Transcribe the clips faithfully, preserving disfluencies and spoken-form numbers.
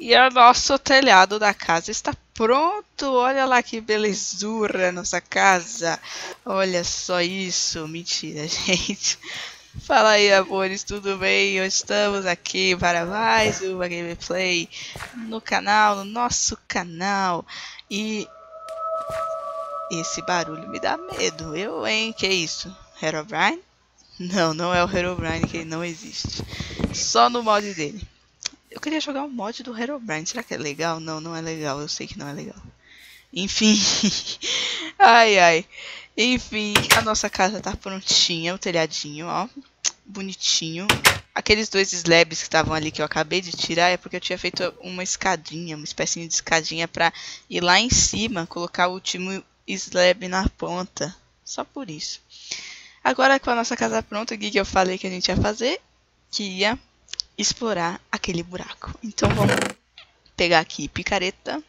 E o nosso telhado da casa está pronto. Olha lá que belezura a nossa casa. Olha só isso. Mentira, gente. Fala aí, amores, tudo bem? Hoje estamos aqui para mais uma gameplay no canal, no nosso canal. E esse barulho me dá medo. Eu, hein? Que isso? Herobrine? Não, não é o Herobrine, que ele não existe. Só no mod dele. Eu queria jogar um mod do Herobrine. Será que é legal? Não, não é legal. Eu sei que não é legal. Enfim. Ai, ai. Enfim, a nossa casa tá prontinha, o telhadinho, ó, bonitinho. Aqueles dois slabs que estavam ali que eu acabei de tirar é porque eu tinha feito uma escadinha, uma espécie de escadinha pra ir lá em cima, colocar o último slab na ponta. Só por isso. Agora com a nossa casa pronta, o que eu falei que a gente ia fazer? Que ia explorar aquele buraco. Então vamos pegar aqui picareta.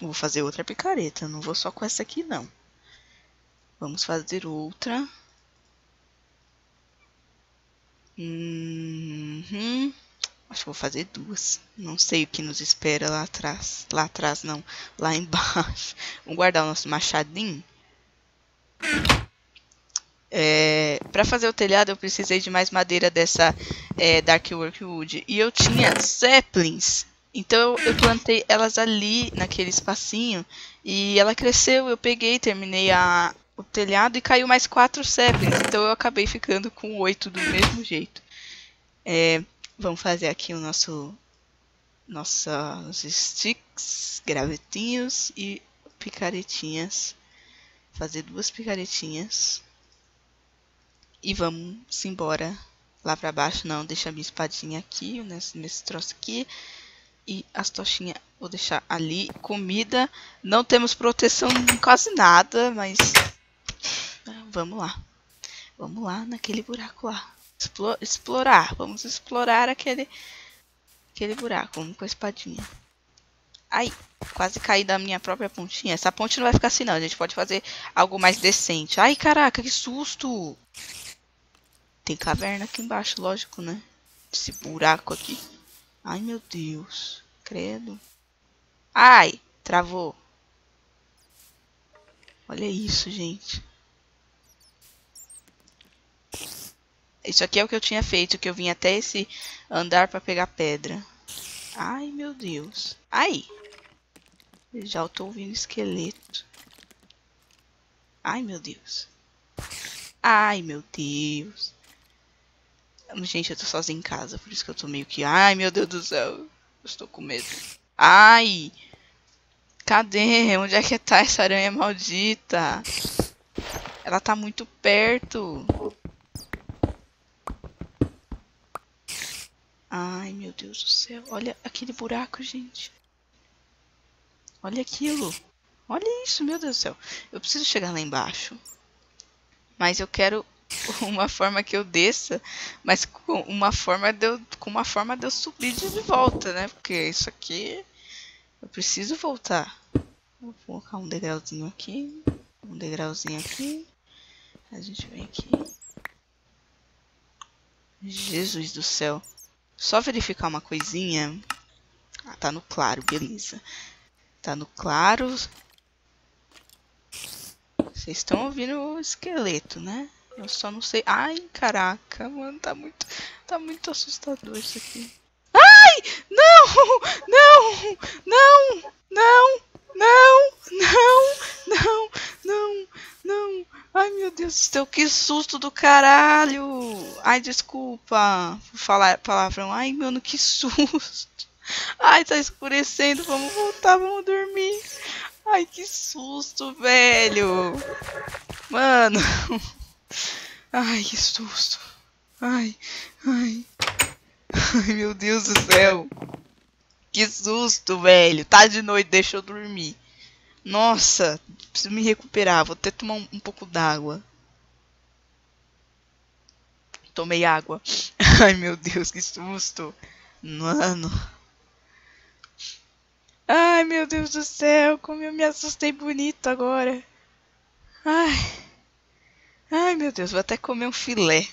Vou fazer outra picareta, não vou só com essa aqui não. Vamos fazer outra. Uhum. Acho que vou fazer duas. Não sei o que nos espera lá atrás. Lá atrás não. Lá embaixo. Vamos guardar o nosso machadinho. É, para fazer o telhado eu precisei de mais madeira dessa é, Dark Work Wood. E eu tinha saplings. Então eu plantei elas ali naquele espacinho. E ela cresceu. Eu peguei, terminei a... o telhado e caiu mais quatro saplings, então eu acabei ficando com oito do mesmo jeito. É, vamos fazer aqui o nosso nossa, nossos sticks, gravetinhos e picaretinhas. Fazer duas picaretinhas e vamos embora lá para baixo. Não, deixa a minha espadinha aqui, nesse, nesse troço aqui. E as tochinhas vou deixar ali. Comida, não temos proteção em quase nada, mas vamos lá, vamos lá naquele buraco lá, Explo explorar, vamos explorar aquele, aquele buraco, vamos com a espadinha. Ai, quase caí da minha própria pontinha, essa ponte não vai ficar assim não, a gente pode fazer algo mais decente. Ai, caraca, que susto! Tem caverna aqui embaixo, lógico, né? Esse buraco aqui. Ai, meu Deus, credo. Ai, travou. Olha isso, gente. Isso aqui é o que eu tinha feito, que eu vim até esse andar pra pegar pedra. Ai, meu Deus. Ai. Já eu tô ouvindo esqueleto. Ai, meu Deus. Ai, meu Deus. Gente, eu tô sozinha em casa, por isso que eu tô meio que... Ai, meu Deus do céu. Eu estou com medo. Ai. Cadê? Onde é que tá essa aranha maldita? Ela tá muito perto. Ai, meu Deus do céu. Olha aquele buraco, gente. Olha aquilo. Olha isso, meu Deus do céu. Eu preciso chegar lá embaixo. Mas eu quero uma forma que eu desça. Mas com uma forma de eu, com uma forma de eu subir de volta, né? Porque isso aqui... Eu preciso voltar. Vou colocar um degrauzinho aqui. Um degrauzinho aqui. A gente vem aqui. Jesus do céu. Só verificar uma coisinha. Ah, tá no claro, beleza. Tá no claro. Vocês estão ouvindo o esqueleto, né? Eu só não sei. Ai, caraca, mano, tá muito, tá muito assustador isso aqui. Ai! Não! Não! Não! Não! Não! Não! Não! Não! Não! Ai, meu Deus do céu, que susto do caralho! Ai, desculpa por falar palavrão. Ai, mano, que susto! Ai, tá escurecendo, vamos voltar, vamos dormir. Ai, que susto, velho! Mano! Ai, que susto! Ai, ai... Ai, meu Deus do céu. Que susto, velho. Tá de noite, deixa eu dormir. Nossa, preciso me recuperar. Vou até tomar um, um pouco d'água. Tomei água. Ai, meu Deus, que susto. Mano. Ai, meu Deus do céu. Como eu me assustei bonito agora. Ai. Ai, meu Deus, vou até comer um filé.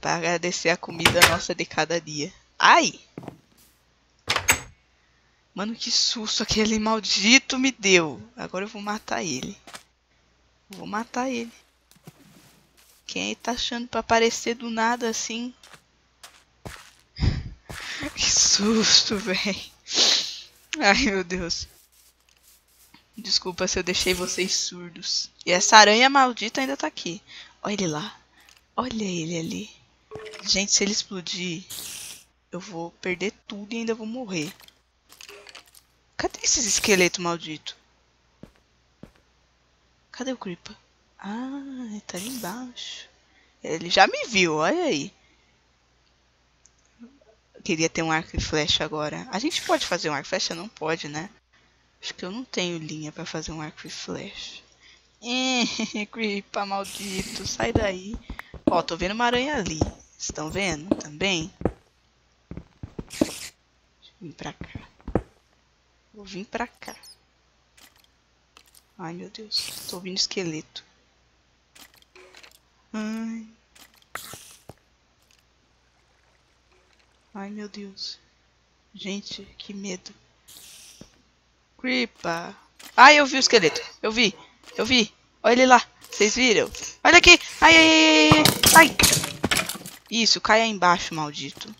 Para agradecer a comida nossa de cada dia. Ai! Mano, que susto aquele maldito me deu. Agora eu vou matar ele. Vou matar ele. Quem aí tá achando pra aparecer do nada assim? Que susto, velho. Ai, meu Deus. Desculpa se eu deixei vocês surdos. E essa aranha maldita ainda tá aqui. Olha ele lá. Olha ele ali. Gente, se ele explodir, eu vou perder tudo e ainda vou morrer. Cadê esses esqueletos malditos? Cadê o Creeper? Ah, ele tá ali embaixo. Ele já me viu, olha aí. Eu queria ter um arco e flecha agora. A gente pode fazer um arco e flecha? Não pode, né? Acho que eu não tenho linha pra fazer um arco e flecha. É, Creeper maldito, sai daí. Ó, tô vendo uma aranha ali. Vocês estão vendo também? Deixa eu vir pra cá. Vou vir pra cá. Ai, meu Deus. Tô ouvindo esqueleto. Ai. Ai, meu Deus. Gente, que medo. Creeper. Ai, eu vi o esqueleto. Eu vi. Eu vi. Olha ele lá. Vocês viram? Olha aqui. Ai, ai, ai, ai. Isso, cai aí embaixo, maldito.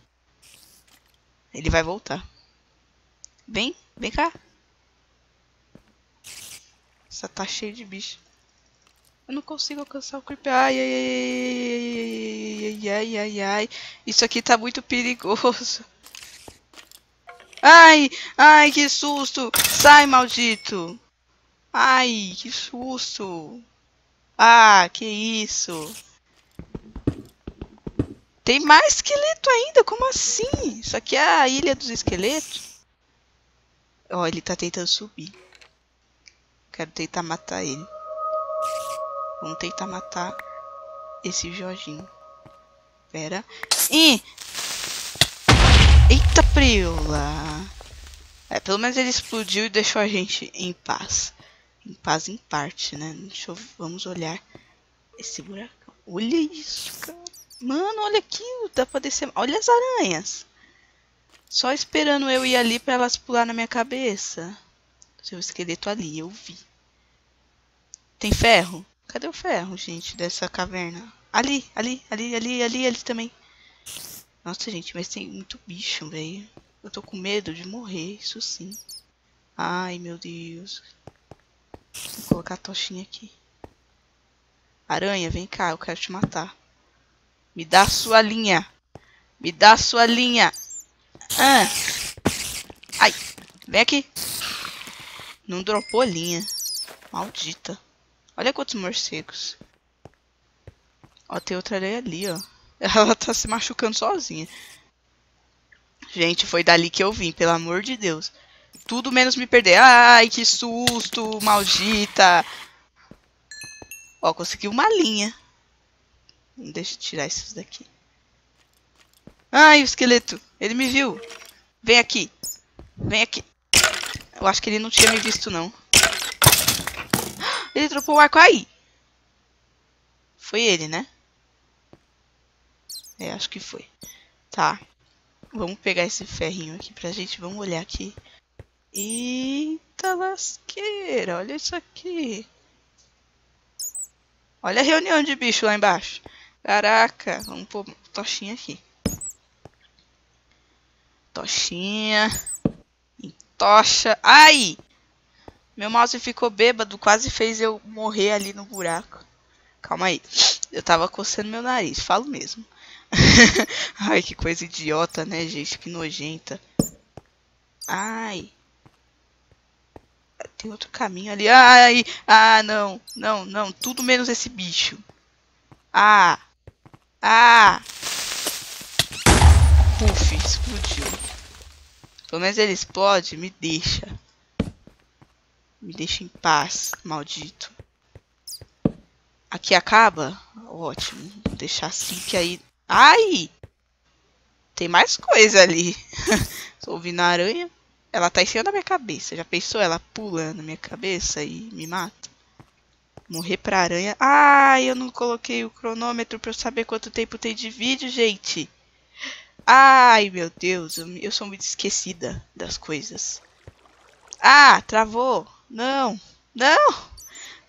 Ele vai voltar. Vem. Vem cá. Essa tá cheia de bicho. Eu não consigo alcançar o creeper. Ai, ai, ai, ai, ai, ai, ai. Isso aqui tá muito perigoso. Ai, ai, que susto. Sai, maldito. Ai, que susto. Ah, que isso. Tem mais esqueleto ainda? Como assim? Isso aqui é a ilha dos esqueletos? Ó, oh, ele tá tentando subir. Quero tentar matar ele. Vamos tentar matar esse Jorginho. Pera. Ih! Eita, preula! É, pelo menos ele explodiu e deixou a gente em paz. Em paz em parte, né? Deixa eu... Vamos olhar esse buracão. Olha isso, cara. Mano, olha aqui. Dá pra descer... Olha as aranhas. Só esperando eu ir ali pra elas pular na minha cabeça. Seu esqueleto ali, eu vi. Tem ferro? Cadê o ferro, gente, dessa caverna? Ali, ali, ali, ali, ali, ali também. Nossa, gente, mas tem muito bicho, velho. Eu tô com medo de morrer, isso sim. Ai, meu Deus. Vou colocar a tochinha aqui. Aranha, vem cá, eu quero te matar. Me dá a sua linha. Me dá a sua linha. Ah. Ai, vem aqui. Não dropou linha. Maldita. Olha quantos morcegos. Ó, tem outra areia ali, ó. Ela tá se machucando sozinha. Gente, foi dali que eu vim, pelo amor de Deus. Tudo menos me perder. Ai, que susto, maldita. Ó, consegui uma linha. Deixa eu tirar esses daqui. Ai, o esqueleto. Ele me viu. Vem aqui. Vem aqui. Eu acho que ele não tinha me visto, não. Ele dropou o arco aí. Foi ele, né? É, acho que foi. Tá. Vamos pegar esse ferrinho aqui pra gente. Vamos olhar aqui. Eita lasqueira. Olha isso aqui. Olha a reunião de bicho lá embaixo. Caraca. Vamos pôr tochinha aqui. Tochinha. Tocha. Ai! Meu mouse ficou bêbado. Quase fez eu morrer ali no buraco. Calma aí. Eu tava coçando meu nariz. Falo mesmo. Ai, que coisa idiota, né, gente? Que nojenta. Ai. Tem outro caminho ali. Ai! Ah, não. Não, não. Tudo menos esse bicho. Ah! Ah! Puf, explodiu. Pelo menos ele explode, me deixa. Me deixa em paz, maldito. Aqui acaba? Ótimo. Vou deixar assim que aí... Ai! Tem mais coisa ali. Tô ouvindo a aranha. Ela tá em cima da minha cabeça. Já pensou ela pula na minha cabeça e me mata? Morrer pra aranha. Ai, eu não coloquei o cronômetro pra eu saber quanto tempo tem de vídeo, gente. Ai, meu Deus, eu, eu sou muito esquecida das coisas. Ah, travou. Não. Não.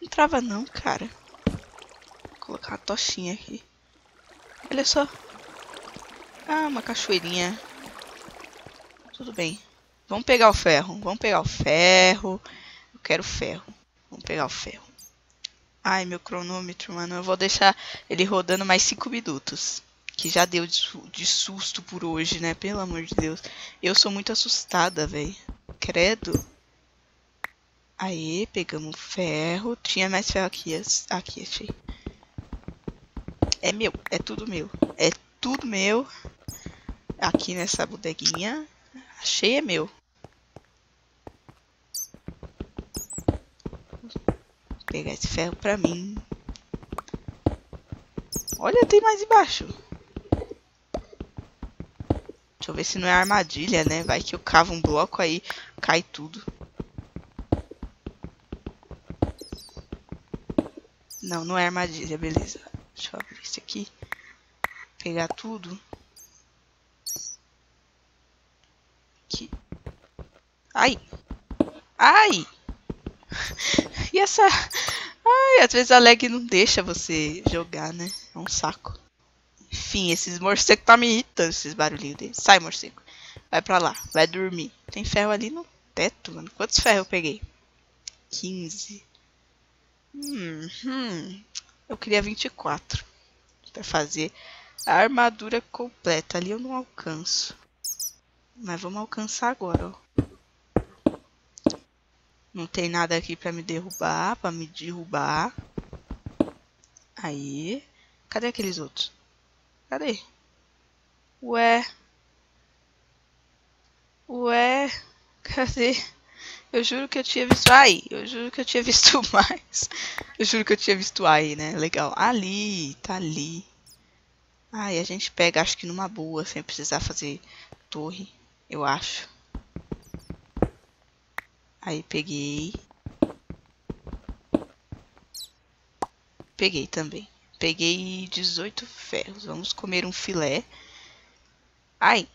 Não trava não, cara. Vou colocar uma tochinha aqui. Olha só. Ah, uma cachoeirinha. Tudo bem. Vamos pegar o ferro. Vamos pegar o ferro. Eu quero ferro. Vamos pegar o ferro. Ai, meu cronômetro, mano. Eu vou deixar ele rodando mais cinco minutos. Que já deu de susto por hoje, né? Pelo amor de Deus. Eu sou muito assustada, velho. Credo. Aí, pegamos ferro. Tinha mais ferro aqui. Aqui, achei. É meu. É tudo meu. É tudo meu. Aqui nessa bodeguinha. Achei, é meu. Vou pegar esse ferro pra mim. Olha, tem mais embaixo. Deixa eu ver se não é armadilha, né? Vai que eu cavo um bloco aí, cai tudo. Não, não é armadilha, beleza. Deixa eu abrir isso aqui. Pegar tudo. Aqui. Ai! Ai! E essa... Ai, às vezes a lag não deixa você jogar, né? É um saco. Enfim, esses morcegos tá me irritando, esses barulhinhos dele. Sai, morcego. Vai pra lá. Vai dormir. Tem ferro ali no teto, mano. Quantos ferros eu peguei? quinze. Hum, hum. Eu queria vinte e quatro. Pra fazer a armadura completa. Ali eu não alcanço. Mas vamos alcançar agora, ó. Não tem nada aqui pra me derrubar. Pra me derrubar. Aí. Cadê aqueles outros? Cadê? Ué. Ué. Cadê? Eu juro que eu tinha visto... Ai, eu juro que eu tinha visto mais. Eu juro que eu tinha visto aí, né? Legal. Ali, tá ali. Ai, a gente pega, acho que numa boa, sem precisar fazer torre, eu acho. Aí, peguei. Peguei também. Peguei dezoito ferros. Vamos comer um filé. Ai.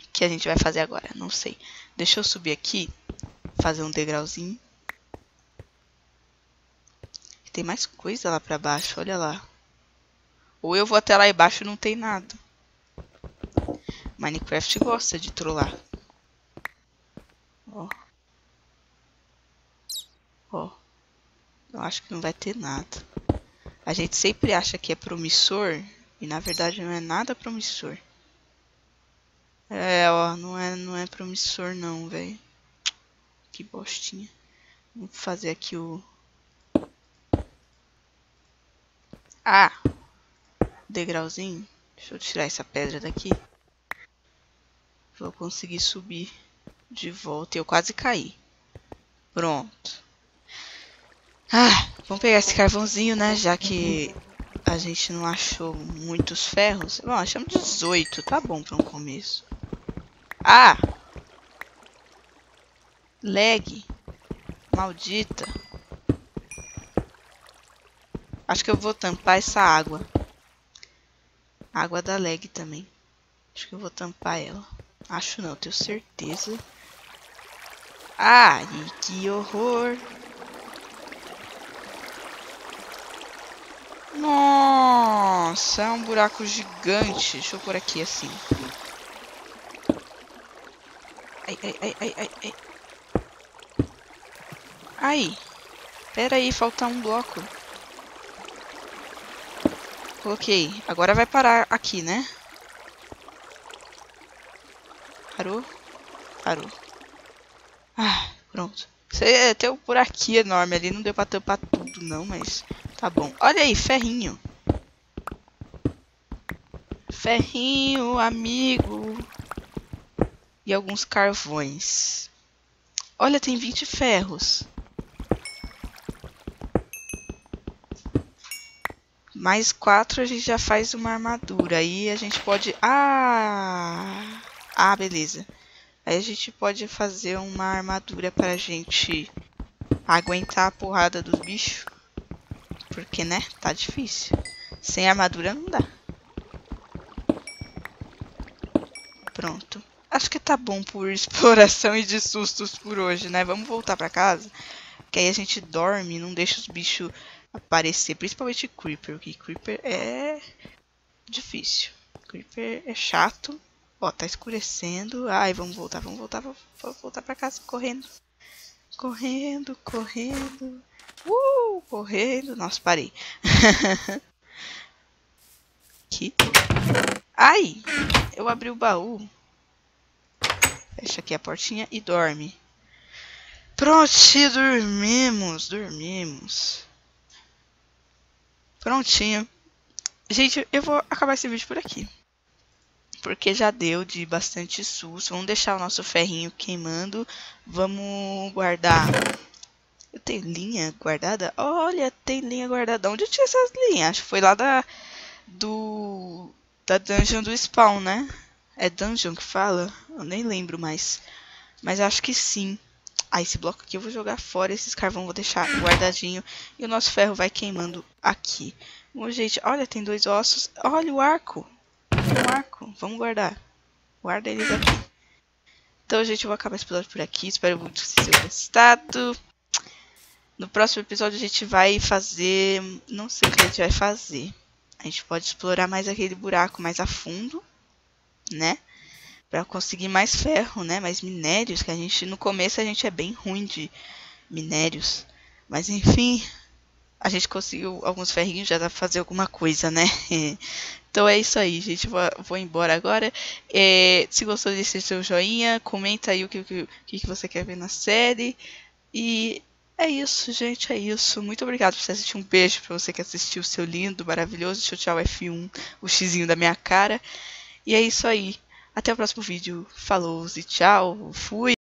O que a gente vai fazer agora? Não sei. Deixa eu subir aqui. Fazer um degrauzinho. Tem mais coisa lá pra baixo. Olha lá. Ou eu vou até lá embaixo e não tem nada. Minecraft gosta de trollar. Ó. Ó, eu acho que não vai ter nada. A gente sempre acha que é promissor e na verdade não é nada promissor. É, ó, não é, não é promissor não, velho. Que bostinha. Vou fazer aqui o... Ah! Degrauzinho. Deixa eu tirar essa pedra daqui. Vou conseguir subir de volta. Eu quase caí. Pronto. Ah, vamos pegar esse carvãozinho, né? Já que a gente não achou muitos ferros. Bom, achamos dezoito. Tá bom pra um começo. Ah! Lag. Maldita. Acho que eu vou tampar essa água. A água da lag também. Acho que eu vou tampar ela. Acho não, tenho certeza. Ai, que horror. Nossa, é um buraco gigante. Deixa eu pôr aqui assim. Ai, ai, ai, ai, ai, ai. Ai. Pera aí, falta um bloco. Coloquei. Agora vai parar aqui, né? Parou? Parou. Ah, pronto. Tem um buraquinho enorme ali. Não deu pra tampar tudo, não, mas... Tá bom. Olha aí, ferrinho. Ferrinho, amigo. E alguns carvões. Olha, tem vinte ferros. Mais quatro a gente já faz uma armadura. Aí a gente pode... Ah! Ah, beleza. Aí a gente pode fazer uma armadura pra gente aguentar a porrada dos bichos. Porque, né? Tá difícil. Sem armadura não dá. Pronto. Acho que tá bom por exploração e de sustos por hoje, né? Vamos voltar pra casa. Que aí a gente dorme, não deixa os bichos aparecer. Principalmente Creeper, porque Creeper é difícil. Creeper é chato. Ó, tá escurecendo. Ai, vamos voltar, vamos voltar, vamos voltar pra casa correndo. Correndo, correndo. Uh, correndo. Nossa, parei. Aqui. Ai, eu abri o baú. Fecha aqui a portinha e dorme. Prontinho, dormimos, dormimos. Prontinho. Gente, eu vou acabar esse vídeo por aqui. Porque já deu de bastante susto. Vamos deixar o nosso ferrinho queimando. Vamos guardar. Eu tenho linha guardada? Olha, tem linha guardada. Onde eu tinha essas linhas? Acho que foi lá da... Do... Da dungeon do spawn, né? É dungeon que fala? Eu nem lembro mais. Mas acho que sim. Ah, esse bloco aqui eu vou jogar fora. Esses carvão vou deixar guardadinho. E o nosso ferro vai queimando aqui. Bom, gente, olha, tem dois ossos. Olha o arco. Um arco. Vamos guardar. Guarda eles aqui. Então, gente, eu vou acabar esse episódio por aqui. Espero muito que vocês tenham gostado. No próximo episódio a gente vai fazer... Não sei o que a gente vai fazer. A gente pode explorar mais aquele buraco mais a fundo, né? Pra conseguir mais ferro, né? Mais minérios, que a gente... No começo a gente é bem ruim de minérios. Mas, enfim... A gente conseguiu alguns ferrinhos, já dá pra fazer alguma coisa, né? Então é isso aí, gente. Vou, vou embora agora. É, se gostou, deixe seu joinha. Comenta aí o que, o que você quer ver na série. E... É isso, gente, é isso. Muito obrigado por você assistir. Um beijo pra você que assistiu, seu lindo, maravilhoso. Tchau, tchau, F um, o xizinho da minha cara. E é isso aí. Até o próximo vídeo. Falou e tchau. Fui.